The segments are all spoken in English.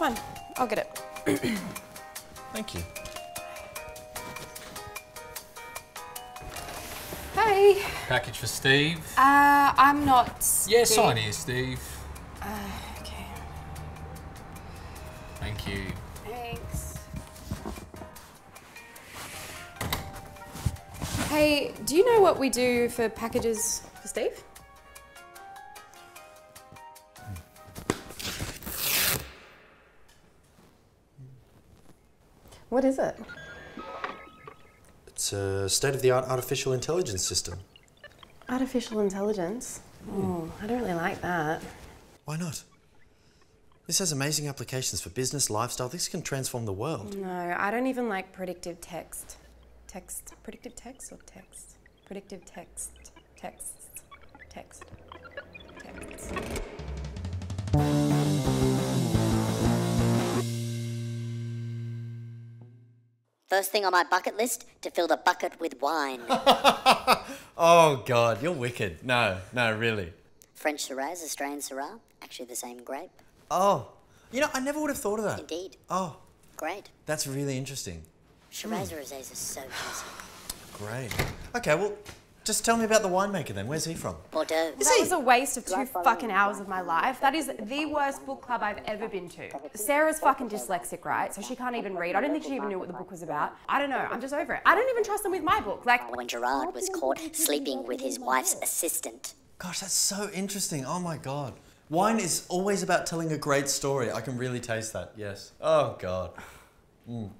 fine. I'll get it. Thank you. Hey. Package for Steve. I'm not Steve. Yeah, sign here, Steve. Okay. Thank you. Thanks. Hey, do you know what we do for packages for Steve? What is it? It's a state-of-the-art artificial intelligence system. Artificial intelligence? Oh, I don't really like that. Why not? This has amazing applications for business, lifestyle. This can transform the world. No, I don't even like predictive text. Text. Predictive text or text? Predictive text. Text. Text. Text. First thing on my bucket list, to fill the bucket with wine. Oh, God, you're wicked. No, no, really. French Syrah, Australian Syrah, actually the same grape. Oh, you know, I never would have thought of that. Indeed. Oh. Great. That's really interesting. Shiraz rosés are so juicy. Great. Okay, well, just tell me about the winemaker then. Where's he from? Bordeaux. That was a waste of 2 fucking hours of my life. That is the worst book club I've ever been to. Sarah's fucking dyslexic, right? So she can't even read. I don't think she even knew what the book was about. I don't know. I'm just over it. I don't even trust them with my book. Like when Gerard was caught sleeping with his wife's assistant. Gosh, that's so interesting. Oh my God. Wine is always about telling a great story. I can really taste that. Yes. Oh God. Mm.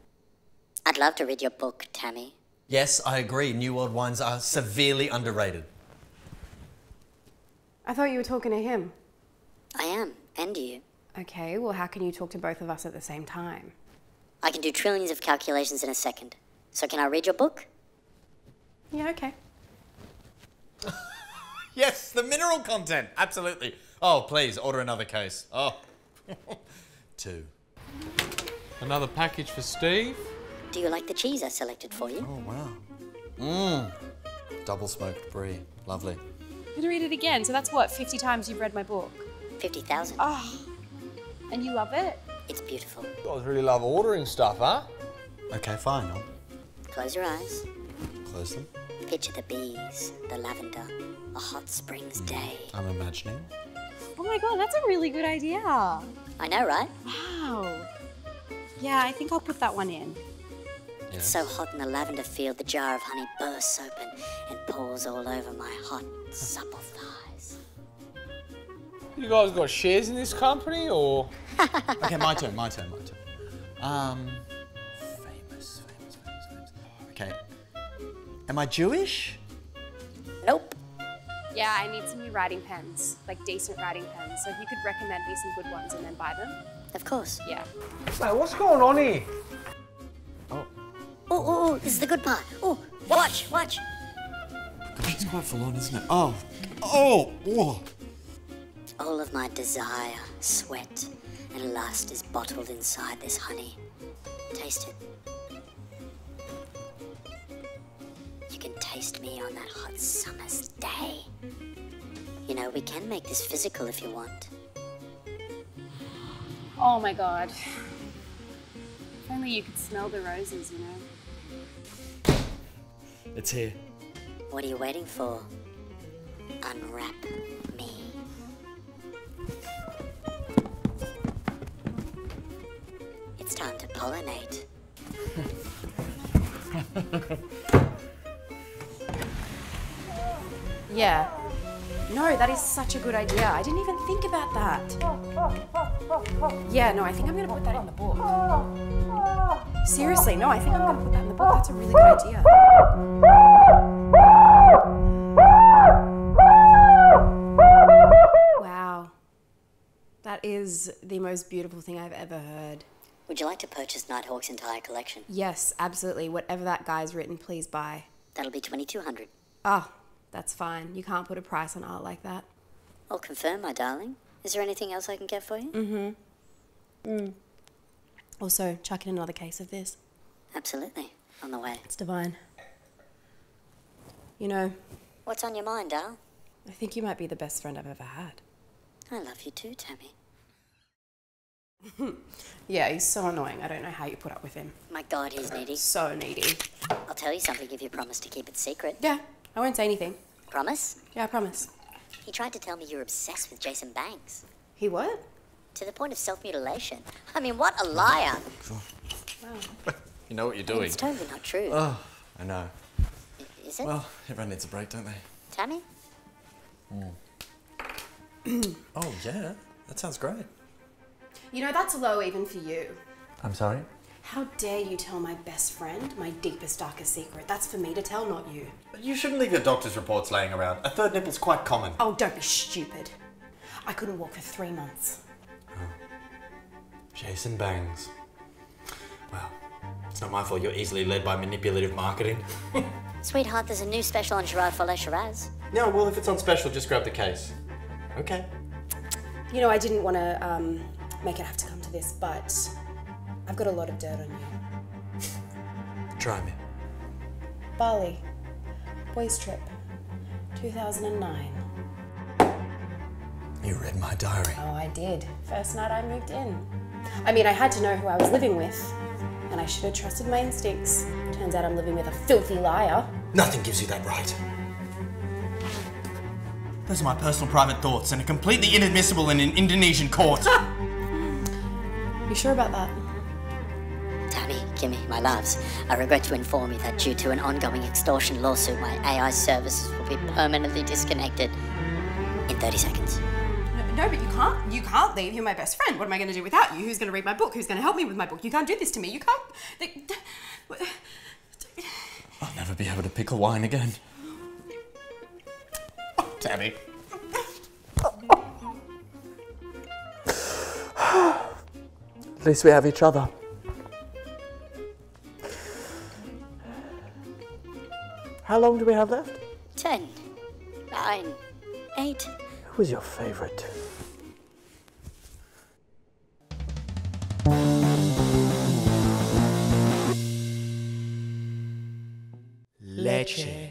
I'd love to read your book, Tammy. Yes, I agree. New World wines are severely underrated. I thought you were talking to him. I am, and you. Okay, well, how can you talk to both of us at the same time? I can do trillions of calculations in a second. So can I read your book? Yeah, okay. Yes, the mineral content, absolutely. Oh, please, order another case. Oh. 2. Another package for Steve. Do you like the cheese I selected for you? Oh, wow. Mmm. Double smoked brie. Lovely. I'm going to read it again. So that's what, 50 times you've read my book? 50,000. Oh. And you love it? It's beautiful. You guys really love ordering stuff, huh? Okay, fine. I'll... Close your eyes. Close them. Picture the bees, the lavender, a hot springs day. I'm imagining. Oh, my God, that's a really good idea. I know, right? Wow. Yeah, I think I'll put that one in. It's so hot in the lavender field, the jar of honey bursts open and pours all over my hot, supple thighs. You guys got shares in this company, or...? Okay, my turn. Famous. Okay. Am I Jewish? Nope. Yeah, I need some new writing pens, like decent writing pens. So if you could recommend me some good ones and then buy them. Of course. Yeah. Mate, what's going on here? Oh, this is the good part. Oh, watch. It's quite full on, isn't it? Oh. All of my desire, sweat, and lust is bottled inside this honey. Taste it. You can taste me on that hot summer's day. You know, we can make this physical if you want. Oh my God. If only you could smell the roses, you know. It's here. What are you waiting for? Unwrap me. It's time to pollinate. Yeah. No, that is such a good idea. I didn't even think about that. Yeah, no, I think I'm going to put that in the book. Seriously, no, I think I'm going to put that in the book. That's a really good idea. Wow. That is the most beautiful thing I've ever heard. Would you like to purchase Nighthawk's entire collection? Yes, absolutely. Whatever that guy's written, please buy. That'll be $2,200. Oh. That's fine. You can't put a price on art like that. I'll confirm, my darling. Is there anything else I can get for you? Also, chuck in another case of this. Absolutely. On the way. It's divine. You know... What's on your mind, darling? I think you might be the best friend I've ever had. I love you too, Tammy. Yeah, he's so annoying. I don't know how you put up with him. My God, he's needy. So needy. I'll tell you something if you promise to keep it secret. Yeah, I won't say anything. Promise? Yeah, I promise. He tried to tell me you're obsessed with Jason Banks. He what? To the point of self-mutilation. I mean, what a liar. Wow. You know what you're doing. It's totally not true. Oh, I know. Is it? Well, everyone needs a break, don't they? Tammy? Mm. Oh, yeah. That sounds great. You know, that's low even for you. I'm sorry? How dare you tell my best friend my deepest, darkest secret? That's for me to tell, not you. But you shouldn't leave your doctor's reports laying around. A third nipple's quite common. Oh, don't be stupid. I couldn't walk for 3 months. Oh. Jason Bangs. Well, it's not my fault you're easily led by manipulative marketing. Sweetheart, there's a new special on Gerard Follet Shiraz. No, well, if it's on special, just grab the case. Okay. You know, I didn't want to make it have to come to this, but I've got a lot of dirt on you. Try me. Bali. Boys trip. 2009. You read my diary. Oh, I did. First night I moved in. I mean, I had to know who I was living with, and I should have trusted my instincts. Turns out I'm living with a filthy liar. Nothing gives you that right. Those are my personal private thoughts and are completely inadmissible in an Indonesian court. You sure about that? Tabby, Kimmy, my loves, I regret to inform you that due to an ongoing extortion lawsuit, my AI services will be permanently disconnected in 30 seconds. No, but you can't leave. You're my best friend. What am I going to do without you? Who's going to read my book? Who's going to help me with my book? You can't do this to me. You can't... I'll never be able to pickle wine again. Oh, Tammy. At least we have each other. How long do we have left? 10, 9, 8... Who was your favourite? Leche.